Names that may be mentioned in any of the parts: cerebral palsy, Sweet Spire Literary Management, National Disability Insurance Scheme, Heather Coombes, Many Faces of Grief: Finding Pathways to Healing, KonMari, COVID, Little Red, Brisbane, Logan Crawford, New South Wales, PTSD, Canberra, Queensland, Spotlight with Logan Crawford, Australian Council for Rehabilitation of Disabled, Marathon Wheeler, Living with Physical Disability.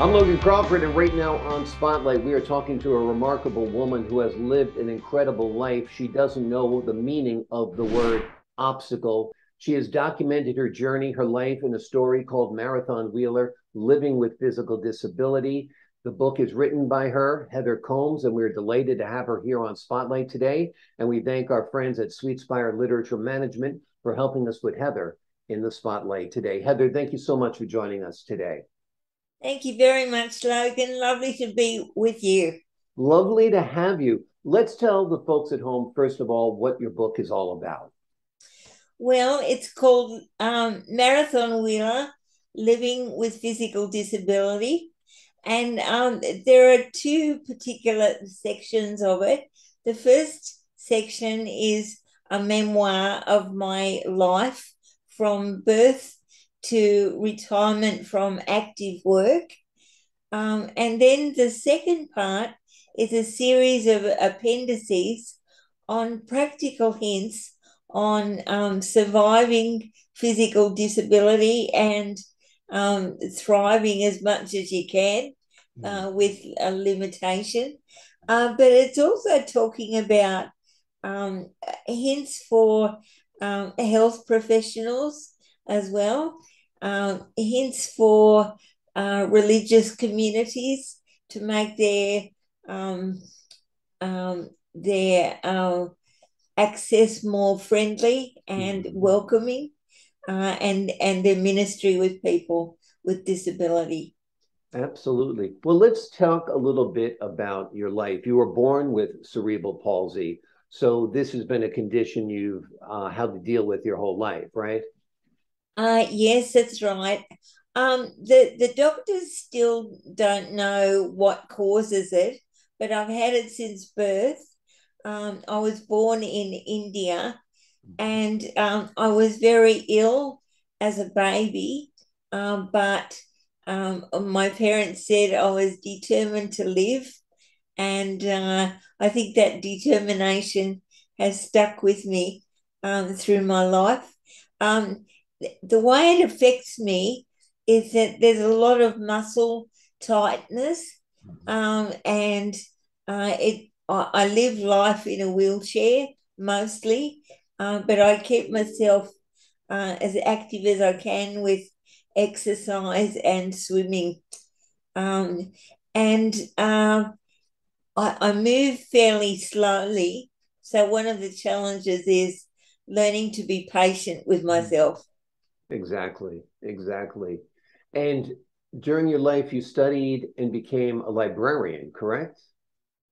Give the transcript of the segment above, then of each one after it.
I'm Logan Crawford, and right now on Spotlight, we are talking to a remarkable woman who has lived an incredible life. She doesn't know the meaning of the word obstacle. She has documented her journey, her life, in a story called Marathon Wheeler, Living with Physical Disability. The book is written by her, Heather Coombes, and we're delighted to have her here on Spotlight today. And we thank our friends at Sweet Spire Literary Management for helping us with Heather in the Spotlight today. Heather, thank you so much for joining us today. Thank you very much, Logan. Lovely to be with you. Lovely to have you. Let's tell the folks at home, first of all, what your book is all about. Well, it's called Marathon Wheeler, Living with Physical Disability. And there are two particular sections of it. The first section is a memoir of my life from birth to retirement from active work. And then the second part is a series of appendices on practical hints on surviving physical disability and thriving as much as you can with a limitation. But it's also talking about hints for health professionals as well, hints for religious communities to make their access more friendly and welcoming. And their ministry with people with disability. Absolutely. Well, let's talk a little bit about your life. You were born with cerebral palsy, so this has been a condition you've had to deal with your whole life, right? Yes, that's right. The doctors still don't know what causes it, but I've had it since birth. I was born in India, and I was very ill as a baby, but my parents said I was determined to live, and I think that determination has stuck with me through my life. The way it affects me is that there's a lot of muscle tightness, and I live life in a wheelchair mostly. But I keep myself as active as I can with exercise and swimming. And I move fairly slowly. So one of the challenges is learning to be patient with myself. Exactly. And during your life, you studied and became a librarian, correct?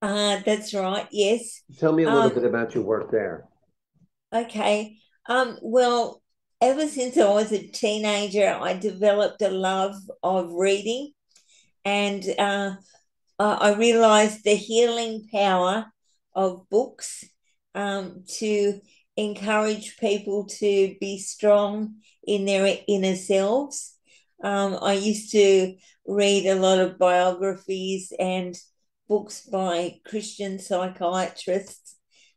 That's right, yes. Tell me a little bit about your work there. Okay. Well, ever since I was a teenager, I developed a love of reading, and I realised the healing power of books to encourage people to be strong in their inner selves. I used to read a lot of biographies and books by Christian psychiatrists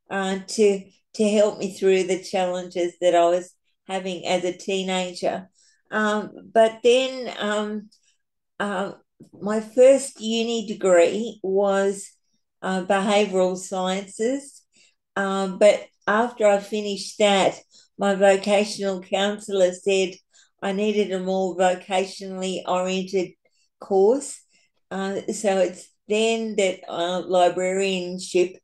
to help me through the challenges that I was having as a teenager. But then my first uni degree was behavioural sciences. But after I finished that, my vocational counsellor said I needed a more vocationally oriented course. So it's then that librarianship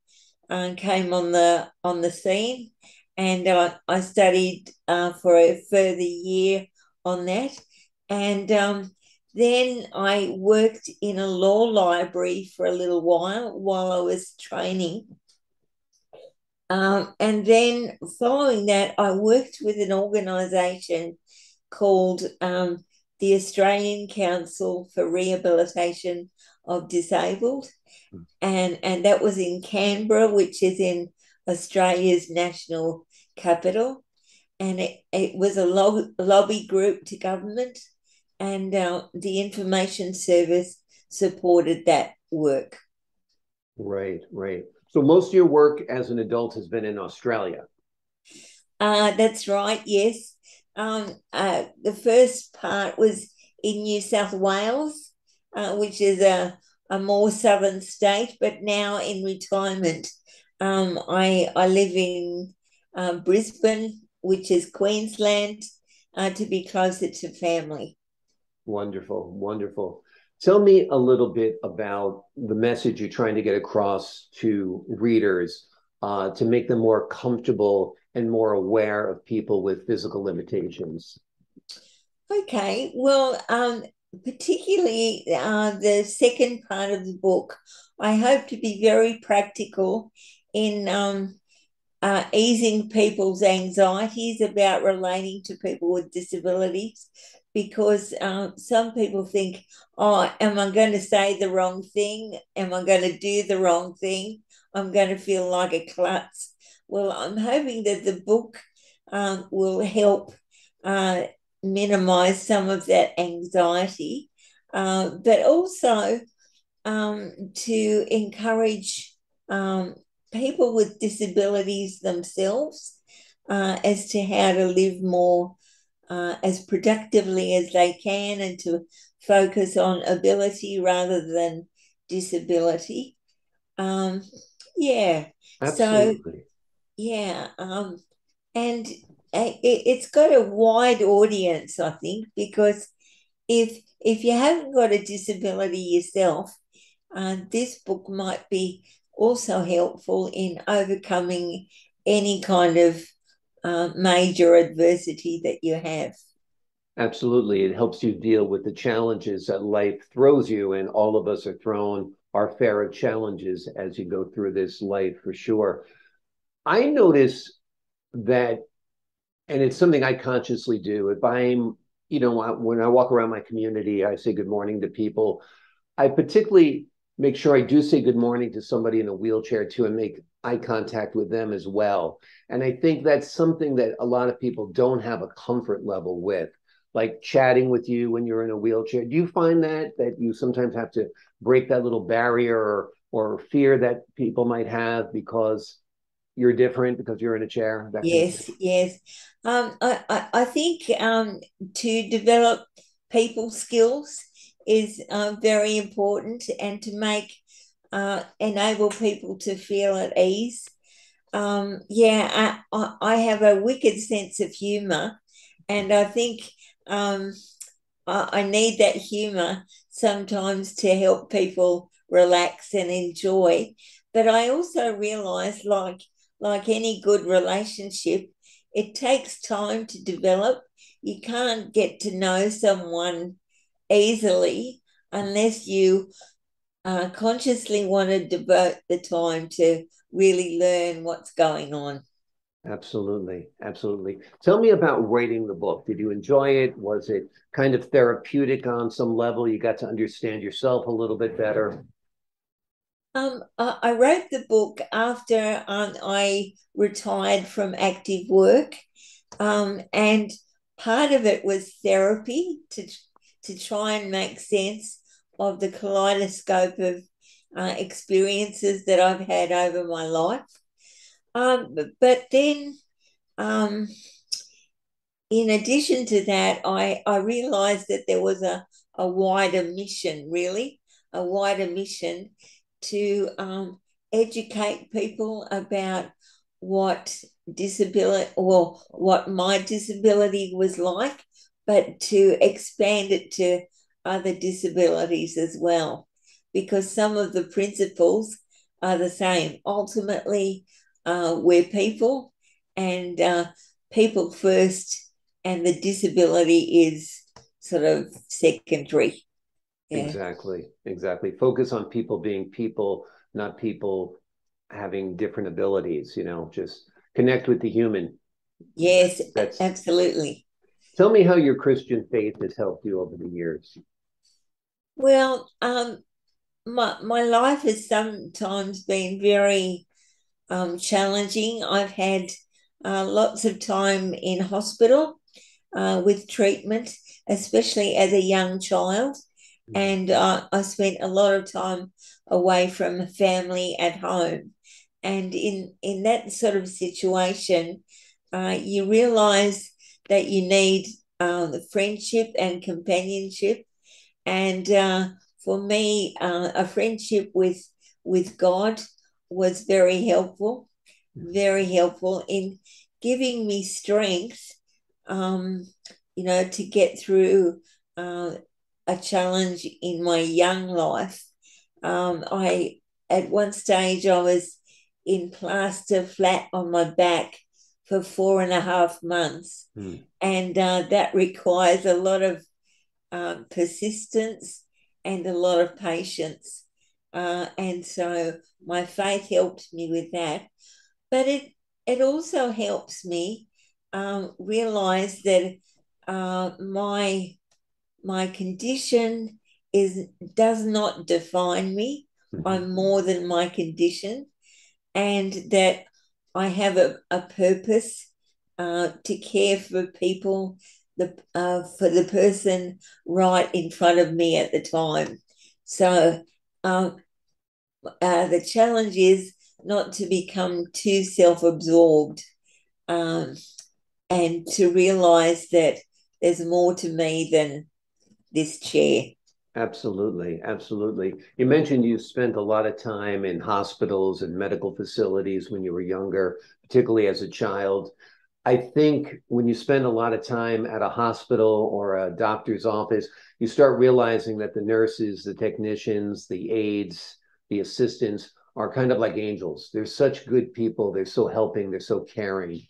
came on the scene, and I studied for a further year on that, and then I worked in a law library for a little while I was training, and then following that I worked with an organisation called the Australian Council for Rehabilitation of Disabled, and that was in Canberra, which is in Australia's national capital, and it was a lobby group to government, and the information service supported that work. Right. So most of your work as an adult has been in Australia. That's right, yes. The first part was in New South Wales, which is a more southern state, but now in retirement. I live in Brisbane, which is Queensland, to be closer to family. Wonderful, wonderful. Tell me a little bit about the message you're trying to get across to readers to make them more comfortable and more aware of people with physical limitations. Okay, well, particularly the second part of the book, I hope to be very practical in easing people's anxieties about relating to people with disabilities, because some people think, oh, am I going to say the wrong thing? Am I going to do the wrong thing? I'm going to feel like a klutz. Well, I'm hoping that the book will help minimise some of that anxiety, but also to encourage people with disabilities themselves as to how to live more as productively as they can, and to focus on ability rather than disability. Yeah. Absolutely. So, yeah. And it's got a wide audience, I think, because if you haven't got a disability yourself, this book might be also helpful in overcoming any kind of major adversity that you have. Absolutely. It helps you deal with the challenges that life throws you, and all of us are thrown our fair of challenges as you go through this life, for sure. I notice that, and it's something I consciously do, if I'm, you know, when I walk around my community, I say good morning to people. I particularly make sure I do say good morning to somebody in a wheelchair too, and make eye contact with them as well. And I think that's something that a lot of people don't have a comfort level with, like chatting with you when you're in a wheelchair. Do you find that you sometimes have to break that little barrier or fear that people might have because you're different, because you're in a chair? Yes. I think to develop people skills is very important, and to make enable people to feel at ease. I have a wicked sense of humour, and I think I need that humour sometimes to help people relax and enjoy. But I also realise, like any good relationship, it takes time to develop. You can't get to know someone easily unless you consciously want to devote the time to really learn what's going on. Absolutely, absolutely. Tell me about writing the book. Did you enjoy it? Was it kind of therapeutic on some level? You got to understand yourself a little bit better. I wrote the book after I retired from active work, and part of it was therapy to try and make sense of the kaleidoscope of experiences that I've had over my life. But then, in addition to that, I realised that there was a wider mission, really, a wider mission to educate people about what my disability was like, but to expand it to other disabilities as well, because some of the principles are the same. Ultimately, we're people, and people first, and the disability is sort of secondary. Yeah. Exactly. Focus on people being people, not people having different abilities, just connect with the human. Yes, absolutely. Tell me how your Christian faith has helped you over the years. Well, my life has sometimes been very challenging. I've had lots of time in hospital with treatment, especially as a young child. And I spent a lot of time away from family at home. And in that sort of situation, you realise that you need the friendship and companionship. And for me, a friendship with God was very helpful in giving me strength, you know, to get through a challenge in my young life. I, at one stage, I was in plaster flat on my back for 4.5 months. Mm. And that requires a lot of persistence and a lot of patience. And so my faith helps me with that. But it also helps me realise that my condition does not define me. Mm-hmm. I'm more than my condition, and that I have a purpose to care for people, for the person right in front of me at the time. So the challenge is not to become too self-absorbed, and to realise that there's more to me than this chair. Absolutely, absolutely. You mentioned you spent a lot of time in hospitals and medical facilities when you were younger, particularly as a child. I think when you spend a lot of time at a hospital or a doctor's office, you start realizing that the nurses, the technicians, the aides, the assistants are kind of like angels. They're such good people. They're so helping. They're so caring.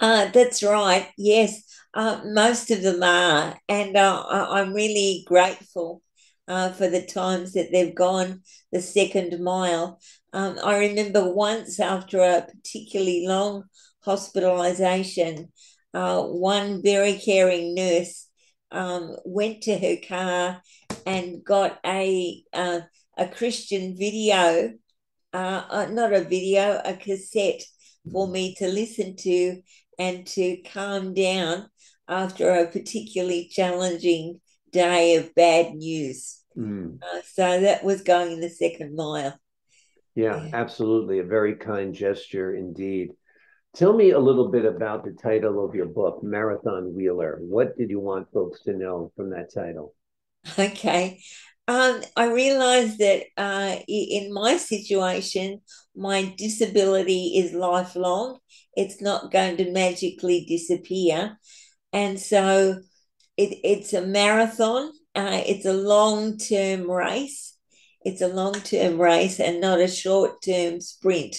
That's right. Yes. Most of them are. And I'm really grateful for the times that they've gone the second mile. I remember once after a particularly long hospitalisation, one very caring nurse went to her car and got a Christian video, not a video, a cassette for me to listen to and to calm down after a particularly challenging day of bad news. Mm. So that was going the second mile. Yeah, absolutely. A very kind gesture indeed. Tell me a little bit about the title of your book, Marathon Wheeler. What did you want folks to know from that title? Okay. I realised that in my situation, my disability is lifelong. It's not going to magically disappear. And so it's a marathon. It's a long-term race. It's a long-term race and not a short-term sprint.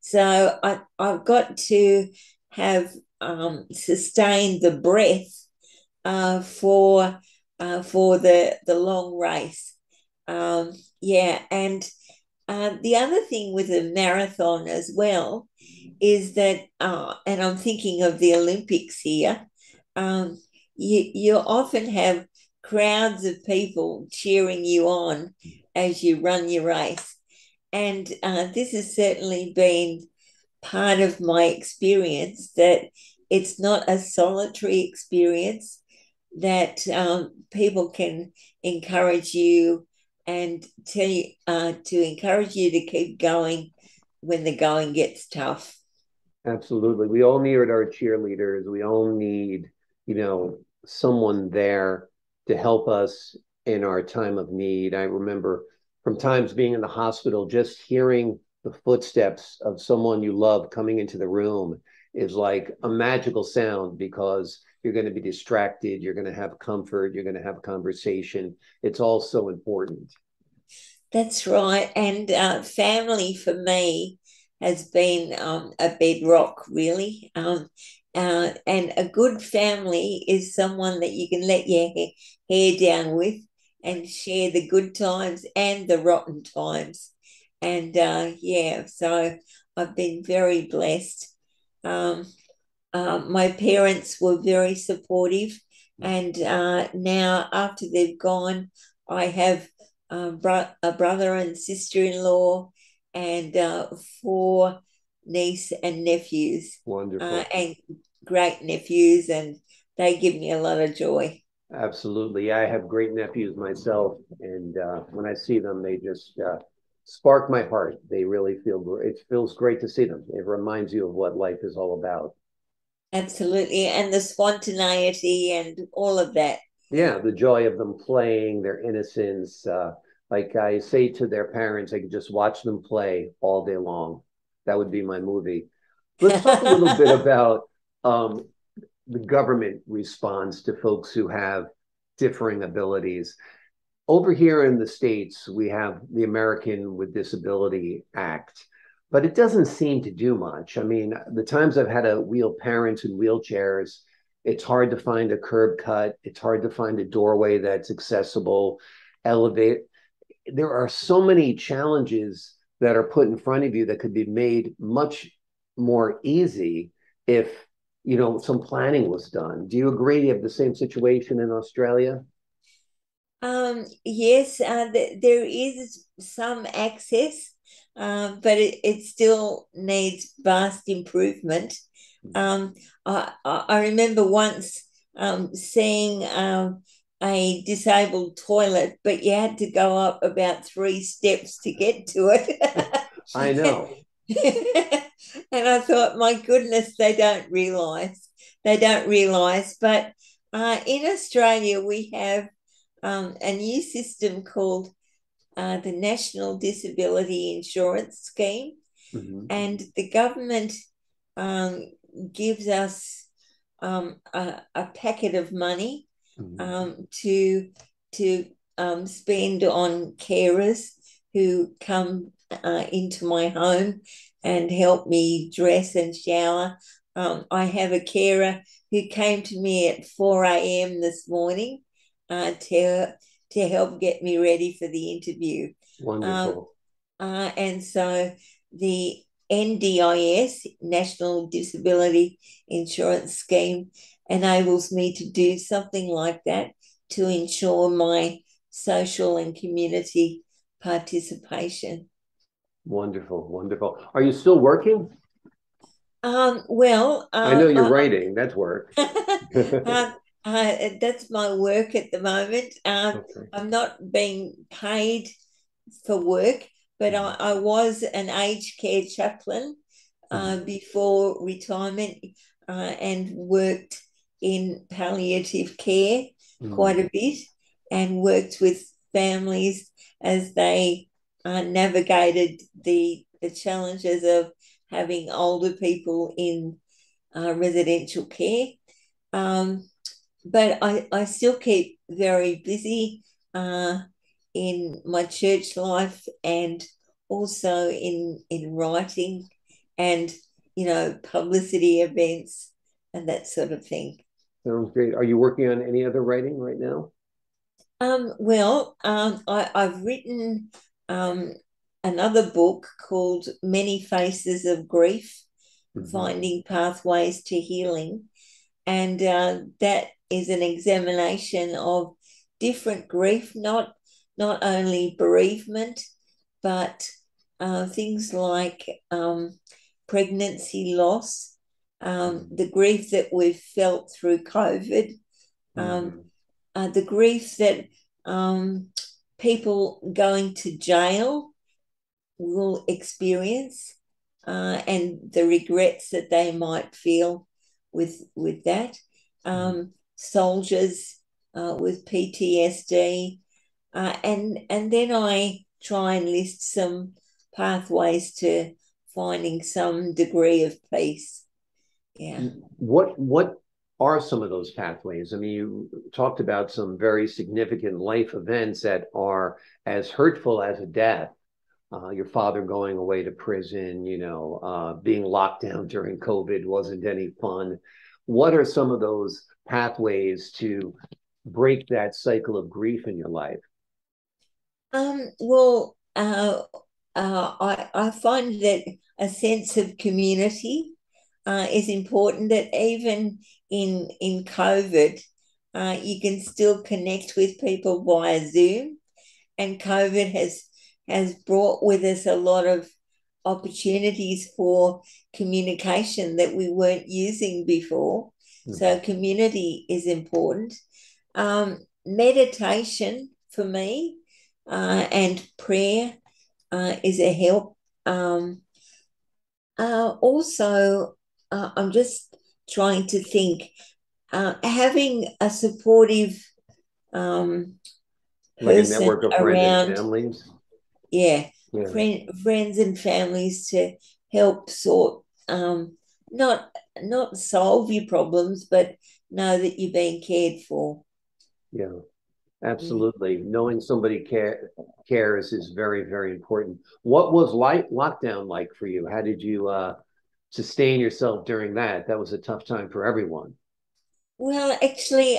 So I've got to have sustained the breath for the long race. And the other thing with a marathon as well is that, and I'm thinking of the Olympics here, you often have crowds of people cheering you on as you run your race. And this has certainly been part of my experience, that it's not a solitary experience, that people can encourage you and tell you to encourage you to keep going when the going gets tough. Absolutely. We all need our cheerleaders. We all need, you know, someone there to help us in our time of need. I remember from times being in the hospital, just hearing the footsteps of someone you love coming into the room is like a magical sound, because you're going to be distracted, you're going to have comfort, you're going to have conversation. It's all so important. That's right. And family for me has been a bedrock, really. And a good family is someone that you can let your hair down with and share the good times and the rotten times. And, so I've been very blessed. My parents were very supportive, and now after they've gone, I have a brother and sister-in-law and 4 niece and nephews. Wonderful. And great nephews, and they give me a lot of joy. Absolutely. I have great nephews myself, and when I see them, they just spark my heart. They really it feels great to see them. It reminds you of what life is all about. Absolutely. And the spontaneity and all of that. Yeah, the joy of them playing, their innocence. Like I say to their parents, I could just watch them play all day long. That would be my movie. Let's talk a little bit about the government response to folks who have differing abilities. Over here in the States, we have the American with Disability Act, but it doesn't seem to do much. I mean, the times I've had to wheel parents in wheelchairs, it's hard to find a curb cut. It's hard to find a doorway that's accessible, elevate. There are so many challenges that are put in front of you that could be made much more easy if, you know, some planning was done. Do you agree? You have the same situation in Australia? Yes, there is some access, but it still needs vast improvement. I remember once seeing a disabled toilet, but you had to go up about 3 steps to get to it. I know. And I thought, my goodness, they don't realise. But in Australia, we have a new system called the National Disability Insurance Scheme. Mm-hmm. And the government gives us a packet of money. Mm-hmm. to spend on carers who come into my home and help me dress and shower. I have a carer who came to me at 4 a.m. this morning to help get me ready for the interview. Wonderful. And so the NDIS, National Disability Insurance Scheme, enables me to do something like that to ensure my social and community participation. Wonderful, wonderful. Are you still working? I know you're writing. That's work. That's my work at the moment. Okay. I'm not being paid for work, but I was an aged care chaplain before retirement and worked in palliative care quite a bit, and worked with families as they navigated the challenges of having older people in residential care. But I still keep very busy in my church life and also in writing and, you know, publicity events and that sort of thing. Sounds great. Are you working on any other writing right now? I've written another book called Many Faces of Grief: Finding Pathways to Healing. And that is an examination of different grief, not only bereavement, but things like pregnancy loss, the grief that we've felt through COVID, the grief that people going to jail will experience, and the regrets that they might feel with that, soldiers with PTSD, and then I try and list some pathways to finding some degree of peace. Yeah. What are some of those pathways? I mean, you talked about some very significant life events that are as hurtful as a death. Your father going away to prison, you know, being locked down during COVID wasn't any fun. What are some of those pathways to break that cycle of grief in your life? I find that a sense of community is important, that even in COVID, you can still connect with people via Zoom, and COVID has brought with us a lot of opportunities for communication that we weren't using before. Mm-hmm. So community is important. Meditation for me and prayer is a help. I'm just trying to think. Having a supportive like a network of friends and families. Yeah. Friends and families to help sort, not solve your problems, but know that you're being cared for. Yeah, absolutely. Mm. Knowing somebody cares is very, very important. What was lockdown like for you? How did you sustain yourself during that? That was a tough time for everyone. Well, actually,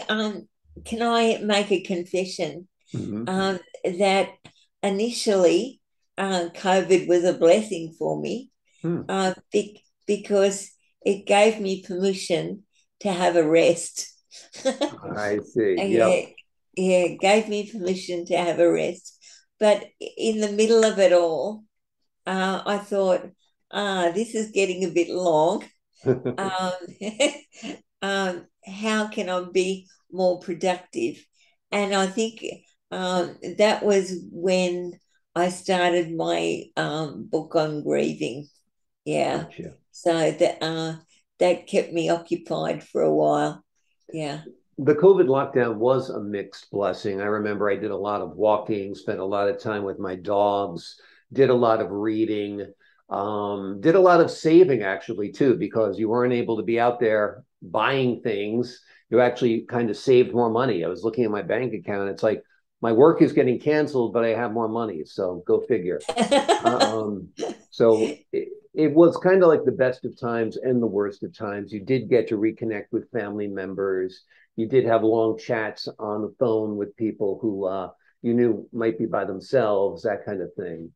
can I make a confession? Mm-hmm. That initially COVID was a blessing for me. Because it gave me permission to have a rest. I see. Yeah, it gave me permission to have a rest. But in the middle of it all, I thought, this is getting a bit long. How can I be more productive? And I think that was when I started my book on grieving. Yeah. Gotcha. So that kept me occupied for a while. Yeah. The COVID lockdown was a mixed blessing. I remember I did a lot of walking, spent a lot of time with my dogs, did a lot of reading, did a lot of saving actually too, because you weren't able to be out there buying things. You actually kind of saved more money. I was looking at my bank account. It's like, my work is getting canceled, but I have more money. So go figure. So it was kind of like the best of times and the worst of times. You did get to reconnect with family members. You did have long chats on the phone with people who you knew might be by themselves, that kind of thing.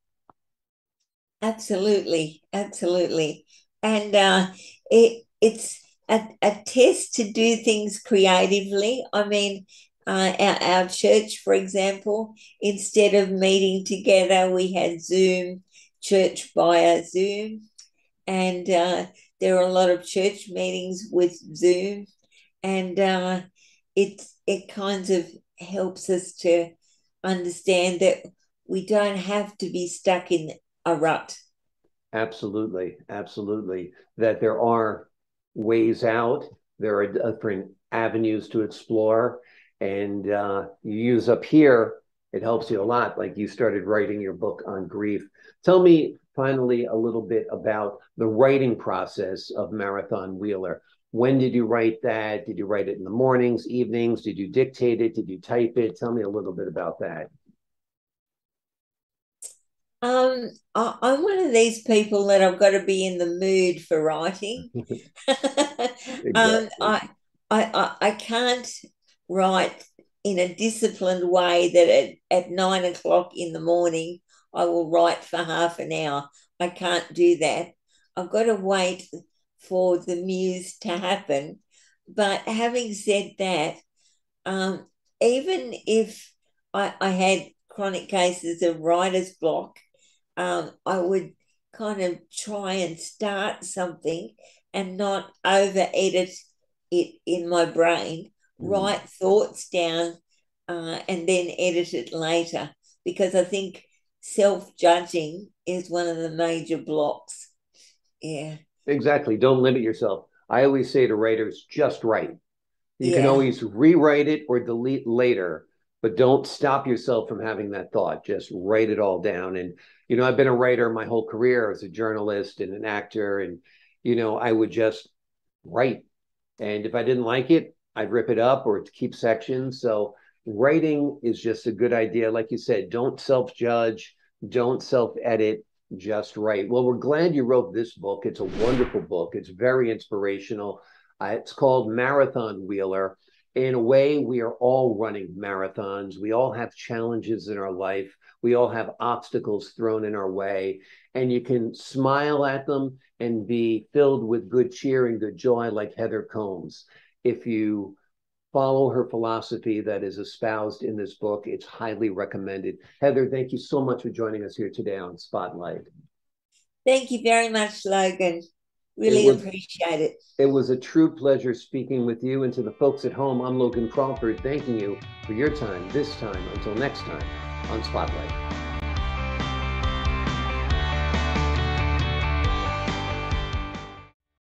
Absolutely. Absolutely. And it's a test to do things creatively. I mean, our church, for example, instead of meeting together, we had Zoom, church via Zoom. And there are a lot of church meetings with Zoom. And it kind of helps us to understand that we don't have to be stuck in a rut. Absolutely. Absolutely. That there are ways out. There are different avenues to explore. And you use up here, it helps you a lot. Like you started writing your book on grief. Tell me finally a little bit about the writing process of Marathon Wheeler. When did you write that? Did you write it in the mornings, evenings? Did you dictate it? Did you type it? Tell me a little bit about that. I'm one of these people that I've got to be in the mood for writing. Exactly. I can't write in a disciplined way that at 9 o'clock in the morning I will write for half an hour. I can't do that. I've got to wait for the muse to happen. But having said that, even if I had chronic cases of writer's block, I would kind of try and start something and not over-edit it in my brain. Write thoughts down and then edit it later, because I think self-judging is one of the major blocks. Yeah. Exactly. Don't limit yourself. I always say to writers, just write. You can always rewrite it or delete later, but don't stop yourself from having that thought. Just write it all down. And, you know, I've been a writer my whole career as a journalist and an actor. And, you know, I would just write. And if I didn't like it, I'd rip it up or keep sections. So writing is just a good idea. Like you said, don't self-judge, don't self-edit, just write. Well, we're glad you wrote this book. It's a wonderful book. It's very inspirational. It's called Marathon Wheeler. In a way, we are all running marathons. We all have challenges in our life. We all have obstacles thrown in our way. And you can smile at them and be filled with good cheer and good joy like Heather Coombes. If you follow her philosophy that is espoused in this book, it's highly recommended. Heather, thank you so much for joining us here today on Spotlight. Thank you very much, Logan. Appreciate it. It was a true pleasure speaking with you. And to the folks at home, I'm Logan Crawford, thanking you for your time this time. Until next time on Spotlight.